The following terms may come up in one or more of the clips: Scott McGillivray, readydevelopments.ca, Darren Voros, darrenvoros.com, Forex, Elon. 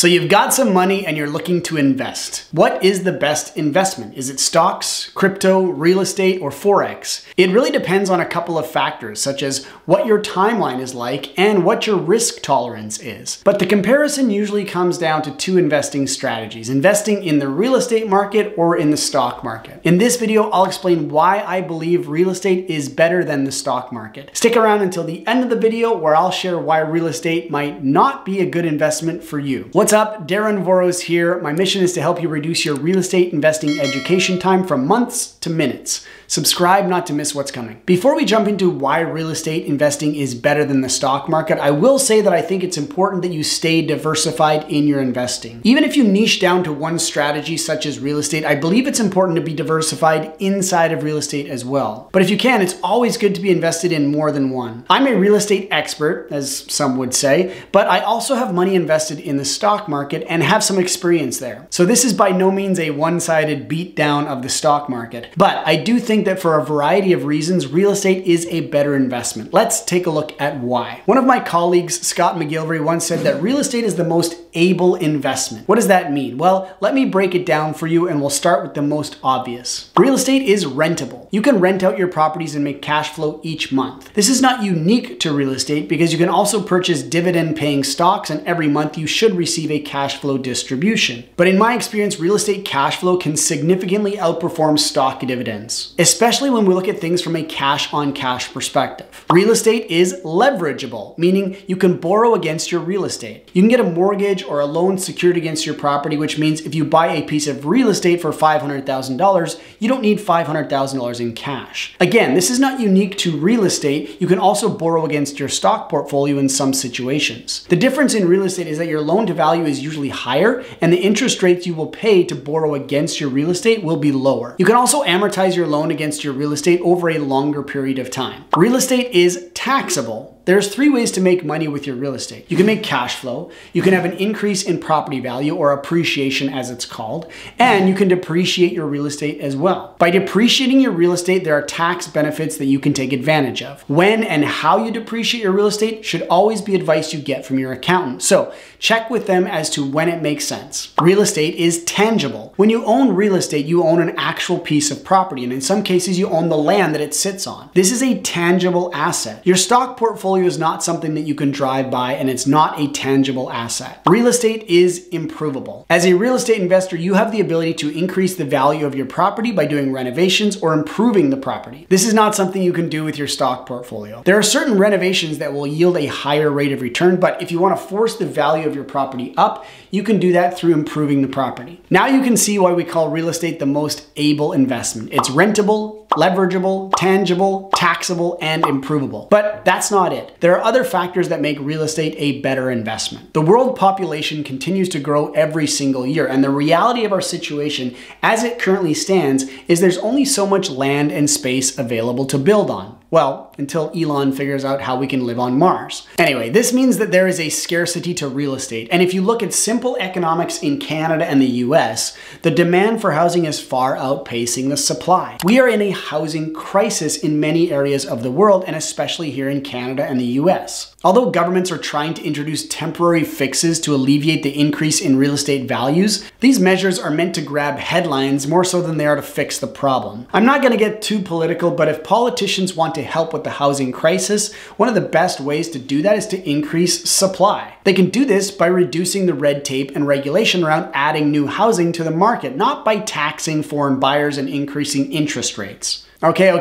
So you've got some money and you're looking to invest. What is the best investment? Is it stocks, crypto, real estate, or Forex? It really depends on a couple of factors, such as what your timeline is like and what your risk tolerance is. But the comparison usually comes down to two investing strategies, investing in the real estate market or in the stock market. In this video, I'll explain why I believe real estate is better than the stock market. Stick around until the end of the video where I'll share why real estate might not be a good investment for you. What's up? Darren Voros here. My mission is to help you reduce your real estate investing education time from months to minutes. Subscribe not to miss what's coming. Before we jump into why real estate investing is better than the stock market, I will say that I think it's important that you stay diversified in your investing. Even if you niche down to one strategy, such as real estate, I believe it's important to be diversified inside of real estate as well. But if you can, it's always good to be invested in more than one. I'm a real estate expert, as some would say, but I also have money invested in the stock market and have some experience there. So this is by no means a one-sided beatdown of the stock market, but I do think that for a variety of reasons, real estate is a better investment. Let's take a look at why. One of my colleagues, Scott McGillivray, once said that real estate is the most able investment. What does that mean? Well, let me break it down for you and we'll start with the most obvious. Real estate is rentable. You can rent out your properties and make cash flow each month. This is not unique to real estate because you can also purchase dividend paying stocks and every month you should receive a cash flow distribution. But in my experience, real estate cash flow can significantly outperform stock dividends, especially when we look at things from a cash on cash perspective. Real estate is leverageable, meaning you can borrow against your real estate. You can get a mortgage or a loan secured against your property, which means if you buy a piece of real estate for $500,000, you don't need $500,000 in cash. Again, this is not unique to real estate. You can also borrow against your stock portfolio in some situations. The difference in real estate is that your loan to value is usually higher and the interest rates you will pay to borrow against your real estate will be lower. You can also amortize your loan against your real estate over a longer period of time. Real estate is taxable. There's three ways to make money with your real estate. You can make cash flow, you can have an increase in property value or appreciation as it's called, and you can depreciate your real estate as well. By depreciating your real estate, there are tax benefits that you can take advantage of. When and how you depreciate your real estate should always be advice you get from your accountant. So check with them as to when it makes sense. Real estate is tangible. When you own real estate, you own an actual piece of property, and in some cases you own the land that it sits on. This is a tangible asset. Your stock portfolio is not something that you can drive by and it's not a tangible asset. Real estate is improvable. As a real estate investor, you have the ability to increase the value of your property by doing renovations or improving the property. This is not something you can do with your stock portfolio. There are certain renovations that will yield a higher rate of return, but if you want to force the value of your property up, you can do that through improving the property. Now you can see why we call real estate the most able investment. It's rentable, leverageable, tangible, taxable, and improvable. But that's not it. There are other factors that make real estate a better investment. The world population continues to grow every single year, and the reality of our situation as it currently stands is there's only so much land and space available to build on. Well, until Elon figures out how we can live on Mars. Anyway, this means that there is a scarcity to real estate. And if you look at simple economics in Canada and the US, the demand for housing is far outpacing the supply. We are in a housing crisis in many areas of the world, and especially here in Canada and the US. Although governments are trying to introduce temporary fixes to alleviate the increase in real estate values, these measures are meant to grab headlines more so than they are to fix the problem. I'm not going to get too political, but if politicians want to help with the housing crisis, one of the best ways to do that is to increase supply. They can do this by reducing the red tape and regulation around adding new housing to the market, not by taxing foreign buyers and increasing interest rates. Okay, I'll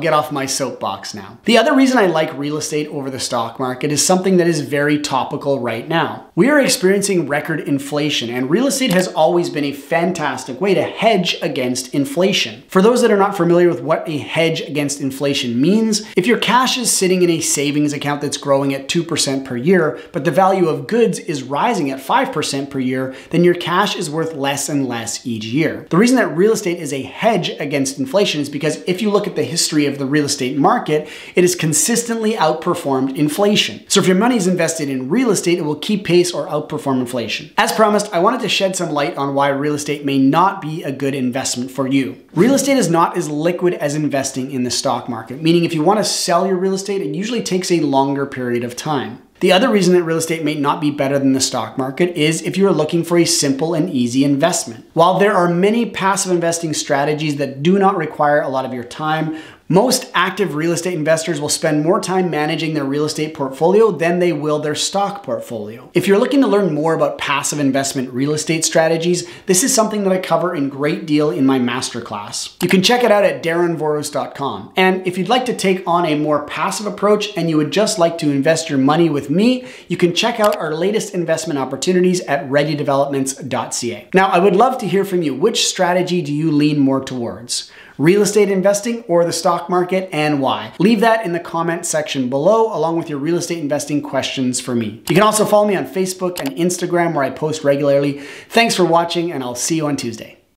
get off my soapbox now. The other reason I like real estate over the stock market is something that is very topical right now. We are experiencing record inflation, and real estate has always been a fantastic way to hedge against inflation. For those that are not familiar with what a hedge against inflation means, if your cash is sitting in a savings account that's growing at 2% per year, but the value of goods is rising at 5% per year, then your cash is worth less and less each year. The reason that real estate is a hedge against inflation is because if you look at the history of the real estate market, it has consistently outperformed inflation. So if your money is invested in real estate, it will keep pace or outperform inflation. As promised, I wanted to shed some light on why real estate may not be a good investment for you. Real estate is not as liquid as investing in the stock market, meaning if you want to sell your real estate, it usually takes a longer period of time. The other reason that real estate may not be better than the stock market is if you are looking for a simple and easy investment. While there are many passive investing strategies that do not require a lot of your time, most active real estate investors will spend more time managing their real estate portfolio than they will their stock portfolio. If you're looking to learn more about passive investment real estate strategies, this is something that I cover in great deal in my masterclass. You can check it out at darrenvoros.com. And if you'd like to take on a more passive approach and you would just like to invest your money with me, you can check out our latest investment opportunities at readydevelopments.ca. Now, I would love to hear from you. Which strategy do you lean more towards? Real estate investing or the stock market, and why? Leave that in the comment section below along with your real estate investing questions for me. You can also follow me on Facebook and Instagram where I post regularly. Thanks for watching, and I'll see you on Tuesday.